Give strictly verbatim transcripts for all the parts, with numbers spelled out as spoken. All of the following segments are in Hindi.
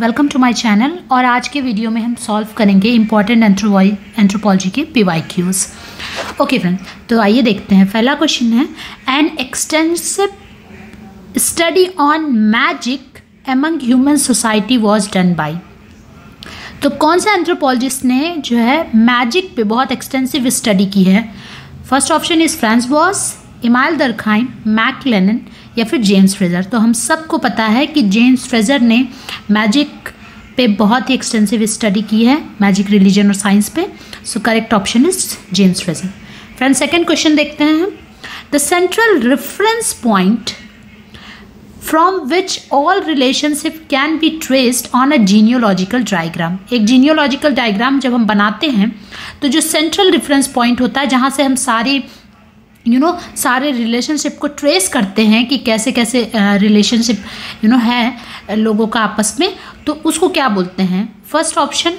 Welcome to my channel. और आज के वीडियो में हम सॉल्व करेंगे इम्पॉर्टेंट एंथ्रोपोलॉजी के पीवाईक्यूज़। ओके फ्रेंड, तो आइए देखते हैं। पहला क्वेश्चन है an extensive study on magic among human society was done by. तो कौन सा एंथ्रोपोलॉजिस्ट ने जो है मैजिक पे बहुत एक्सटेंसिव स्टडी की है? First option is Franz Boas, Emile Durkheim, Mac Lennon या फिर जेम्स फ्रेजर। तो हम सबको पता है कि जेम्स फ्रेजर ने मैजिक पे बहुत ही एक्सटेंसिव स्टडी की है, मैजिक रिलीजन और साइंस पे। So correct option is James Frazer. Friend, second question देखते हैं। The central reference point from which all relationship can be traced on a genealogical diagram. एक जीनियोलॉजिकल डायग्राम जब हम बनाते हैं तो जो सेंट्रल रेफरेंस पॉइंट होता है, जहाँ से हम सारे यू you नो know, सारे रिलेशनशिप को ट्रेस करते हैं कि कैसे कैसे रिलेशनशिप यू नो है लोगों का आपस में, तो उसको क्या बोलते हैं? फर्स्ट ऑप्शन,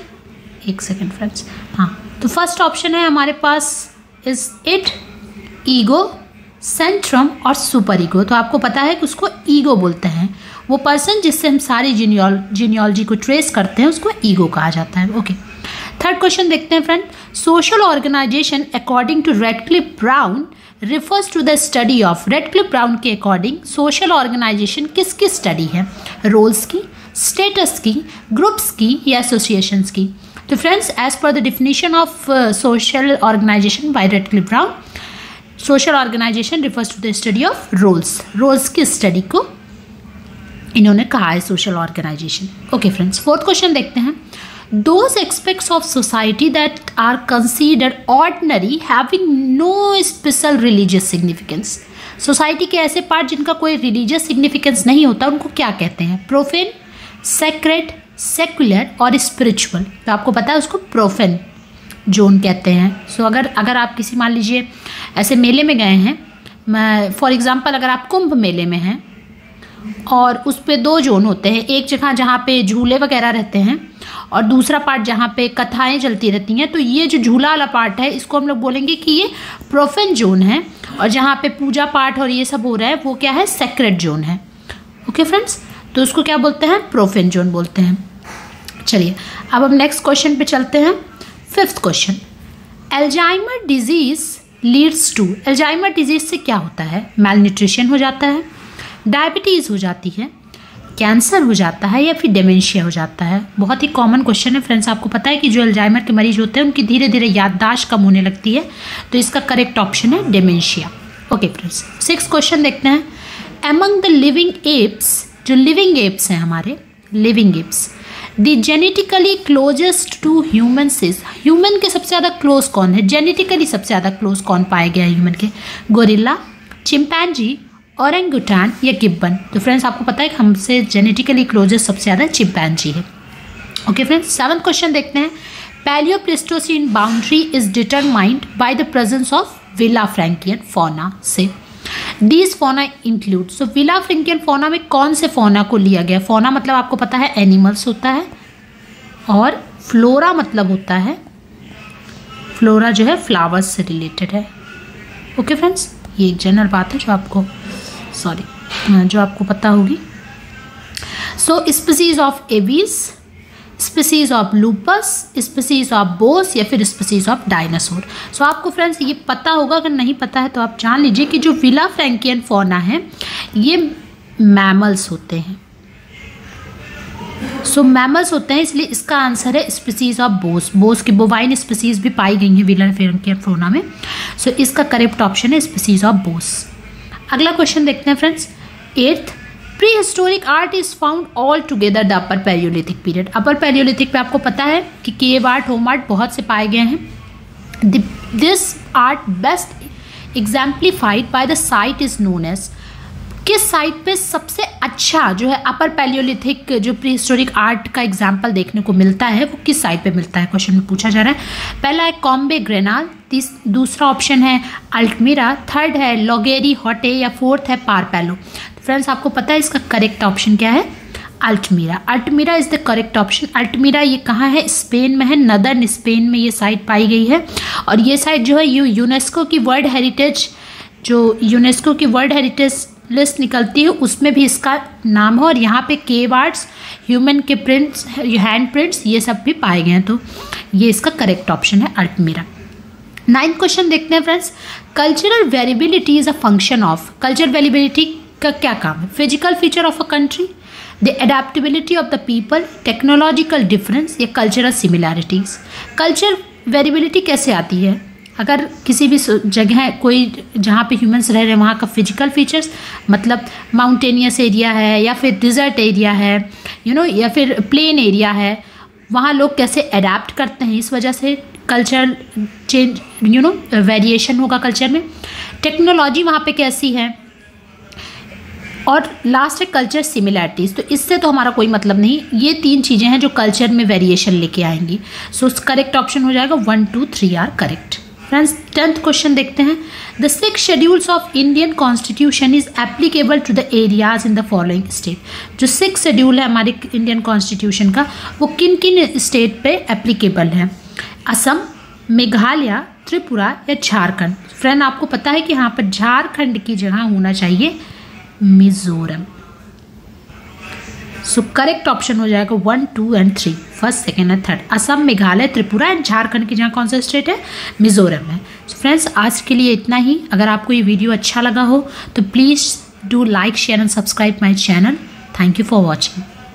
एक सेकेंड फ्रेंड्स, हाँ, तो फर्स्ट ऑप्शन है हमारे पास इज इट ईगो, सेंट्रम और सुपर ईगो। तो आपको पता है कि उसको ईगो बोलते हैं। वो पर्सन जिससे हम सारे जीनियोल जीनियोलॉजी को ट्रेस करते हैं उसको ईगो कहा जाता है। ओके, थर्ड क्वेश्चन देखते हैं friend. Social organisation according to Radcliffe Brown refers to the study of। Radcliffe Brown के अकॉर्डिंग सोशल ऑर्गेनाइजेशन किसकी स्टडी है? रोल्स की, स्टेटस की, ग्रुप्स की या एसोसिएशंस की? तो friends, as per the definition of social organisation by Radcliffe Brown, social organisation refers to the study of roles. Roles की स्टडी को इन्होंने कहा है social organisation. Okay friends, fourth question देखते हैं। Those aspects of society that are considered ordinary having no special religious significance। Society के ऐसे पार्ट जिनका कोई रिलीजियस सिग्निफिकेंस नहीं होता उनको क्या कहते हैं? प्रोफेन, सेक्रेड, सेक्युलर और स्पिरिचुअल। तो आपको पता है उसको प्रोफेन जोन कहते हैं। सो so, अगर अगर आप किसी, मान लीजिए ऐसे मेले में गए हैं, फॉर एग्जांपल अगर आप कुंभ मेले में हैं और उस पे दो जोन होते हैं, एक जगह जहाँ पे झूले वगैरह रहते हैं और दूसरा पार्ट जहाँ पे कथाएं चलती रहती हैं। तो ये जो झूला वाला पार्ट है इसको हम लोग बोलेंगे कि ये प्रोफेन जोन है, और जहाँ पे पूजा पाठ और ये सब हो रहा है वो क्या है? सेक्रेड जोन है। ओके फ्रेंड्स, तो उसको क्या बोलते हैं? प्रोफेन जोन बोलते हैं। चलिए अब हम नेक्स्ट क्वेश्चन पे चलते हैं। Fifth question, Alzheimer disease leads to. Alzheimer disease से क्या होता है? मेलन्यूट्रिशन हो जाता है, डायबिटीज़ हो जाती है, कैंसर हो जाता है या फिर डेमेंशिया हो जाता है? बहुत ही कॉमन क्वेश्चन है फ्रेंड्स। आपको पता है कि जो अल्जाइमर के मरीज होते हैं उनकी धीरे धीरे याददाश्त कम होने लगती है, तो इसका करेक्ट ऑप्शन है dementia. Okay friends, six question देखते हैं। एमंग द लिविंग एप्स, जो लिविंग एप्स हैं हमारे, living apes, the genetically closest to human is. Human के सबसे ज़्यादा क्लोज कौन है? जेनेटिकली सबसे ज़्यादा क्लोज कौन पाया गया है ह्यूमन के? गोरिल्ला, चिंपैंजी, औरंगुटान या गिब्बन? तो फ्रेंड्स, आपको पता है कि हमसे जेनेटिकली क्लोजेस्ट सबसे ज़्यादा चिंपैंजी है। ओके फ्रेंड्स, सेवंथ क्वेश्चन देखते हैं। Palaeo Pleistocene boundary is determined by the presence of Villafranchian fauna से। These fauna include. So Villafranchian fauna में कौन से फौना को लिया गया? फौना मतलब आपको पता है एनिमल्स होता है, और फ्लोरा मतलब होता है, फ्लोरा जो है फ्लावर्स से रिलेटेड है। ओके फ्रेंड्स, ये एक जनरल बात है जो आपको सॉरी जो आपको पता होगी। So species of Abies, species of loops, species of Bos या फिर स्पीसीज ऑफ डायनासोर। सो आपको फ्रेंड्स ये पता होगा, अगर नहीं पता है तो आप जान लीजिए कि जो विलाफ्रैंकियन फौना है ये मैमल्स होते हैं। सो so, मैमल्स होते हैं, इसलिए इसका आंसर है स्पीसीज ऑफ बोस। बोस की बोवाइन स्पीसीज भी पाई गई हैं विलाफ्रैंकियन फौना में। सो so, इसका करेक्ट ऑप्शन है स्पीसीज ऑफ बोस। अगला क्वेश्चन देखते हैं friends, eighth. Prehistoric art is found all together the upper palaeolithic period. Upper palaeolithic पे आपको पता है कि केव आर्ट, होम आर्ट बहुत से पाए गए हैं। This art best exemplified by the site is known as. किस साइट पे सबसे अच्छा जो है अपर पैलियोलिथिक जो प्री हिस्टोरिक आर्ट का एग्जाम्पल देखने को मिलता है वो किस साइट पे मिलता है, क्वेश्चन में पूछा जा रहा है। पहला है कॉम्बे ग्रेनाल, दूसरा ऑप्शन है अल्टमीरा, थर्ड है लोगेरी हॉटे या फोर्थ है पारपैलो। तो फ्रेंड्स आपको पता है इसका करेक्ट ऑप्शन क्या है? Altamira. Altamira is the correct option. Altamira ये कहाँ है? स्पेन में है, नदर्न स्पेन में ये साइट पाई गई है, और ये साइट जो है यू यूनेस्को की वर्ल्ड हेरिटेज जो यूनेस्को की वर्ल्ड हेरिटेज लिस्ट निकलती है उसमें भी इसका नाम हो, और यहाँ पे केव आर्ट्स, ह्यूमन के प्रिंट्स, हैंड प्रिंट्स, ये सब भी पाए गए हैं। तो ये इसका करेक्ट ऑप्शन है अल्टमीरा। नाइन्थ क्वेश्चन देखते हैं friends, cultural variability is a function of. Cultural variability का क्या काम है? Physical feature of a country, the adaptability of the people, technological difference या कल्चरल सिमिलैरिटीज। कल्चर वेरिएबिलिटी कैसे आती है? अगर किसी भी जगह कोई जहाँ पे ह्यूमंस रह रहे हैं वहाँ का फिजिकल फीचर्स, मतलब माउंटेनियस एरिया है या फिर डिजर्ट एरिया है, यू नो, या फिर प्लेन एरिया है, वहाँ लोग कैसे अडेप्ट करते हैं, इस वजह से culture change, you know, variation होगा कल्चर में। टेक्नोलॉजी वहाँ पे कैसी है, और लास्ट है कल्चर सिमिलैरिटीज़। तो इससे तो हमारा कोई मतलब नहीं, ये तीन चीज़ें हैं जो कल्चर में वेरिएशन लेके आएंगी। सो करेक्ट ऑप्शन हो जाएगा one two three are correct. Friends tenth question देखते हैं, the six schedules of Indian constitution is applicable to the areas in the following state. जो सिक्स शेड्यूल है हमारे इंडियन कॉन्स्टिट्यूशन का, वो किन किन स्टेट पे एप्लीकेबल है? असम, मेघालय, त्रिपुरा या झारखंड। फ्रेंड आपको पता है कि यहाँ पर झारखंड की जगह होना चाहिए मिजोरम। सो करेक्ट ऑप्शन हो जाएगा one two and three, first second and third. Assam, Meghalaya, Tripura and Jharkhand की जहाँ कौन सा स्टेट है? मिजोरम है। फ्रेंड्स so, आज के लिए इतना ही। अगर आपको ये वीडियो अच्छा लगा हो तो please do like, share and subscribe my channel. Thank you for watching.